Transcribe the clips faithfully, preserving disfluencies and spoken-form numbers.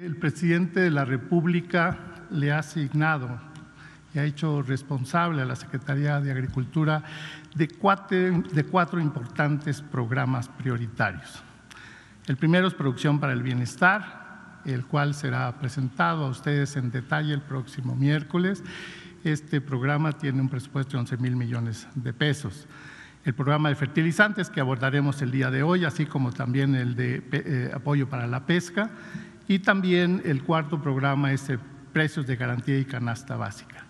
El presidente de la República le ha asignado y ha hecho responsable a la Secretaría de Agricultura de cuatro, de cuatro importantes programas prioritarios. El primero es Producción para el Bienestar, el cual será presentado a ustedes en detalle el próximo miércoles. Este programa tiene un presupuesto de once mil millones de pesos. El programa de fertilizantes que abordaremos el día de hoy, así como también el de eh, apoyo para la pesca. Y también el cuarto programa es Precios de Garantía y Canasta Básica.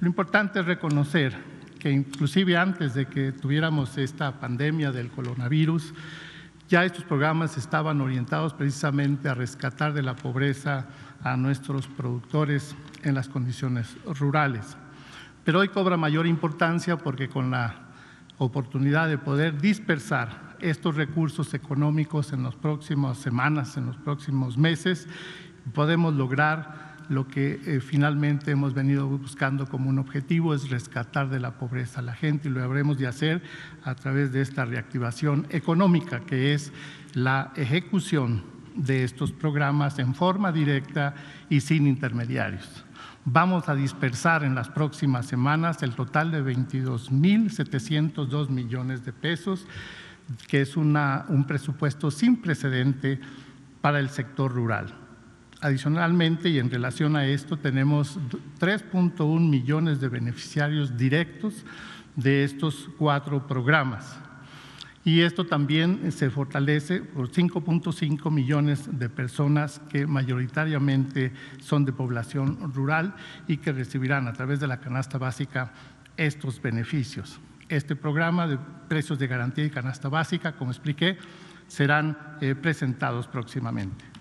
Lo importante es reconocer que inclusive antes de que tuviéramos esta pandemia del coronavirus, ya estos programas estaban orientados precisamente a rescatar de la pobreza a nuestros productores en las condiciones rurales. Pero hoy cobra mayor importancia porque con la oportunidad de poder dispersar estos recursos económicos en las próximas semanas, en los próximos meses, podemos lograr lo que finalmente hemos venido buscando como un objetivo, es rescatar de la pobreza a la gente, y lo habremos de hacer a través de esta reactivación económica, que es la ejecución de estos programas en forma directa y sin intermediarios. Vamos a dispersar en las próximas semanas el total de veintidós mil setecientos dos millones de pesos, que es una, un presupuesto sin precedente para el sector rural. Adicionalmente, y en relación a esto, tenemos tres punto uno millones de beneficiarios directos de estos cuatro programas. Y esto también se fortalece por cinco punto cinco millones de personas que mayoritariamente son de población rural y que recibirán a través de la canasta básica estos beneficios. Este programa de precios de garantía y canasta básica, como expliqué, serán presentados próximamente.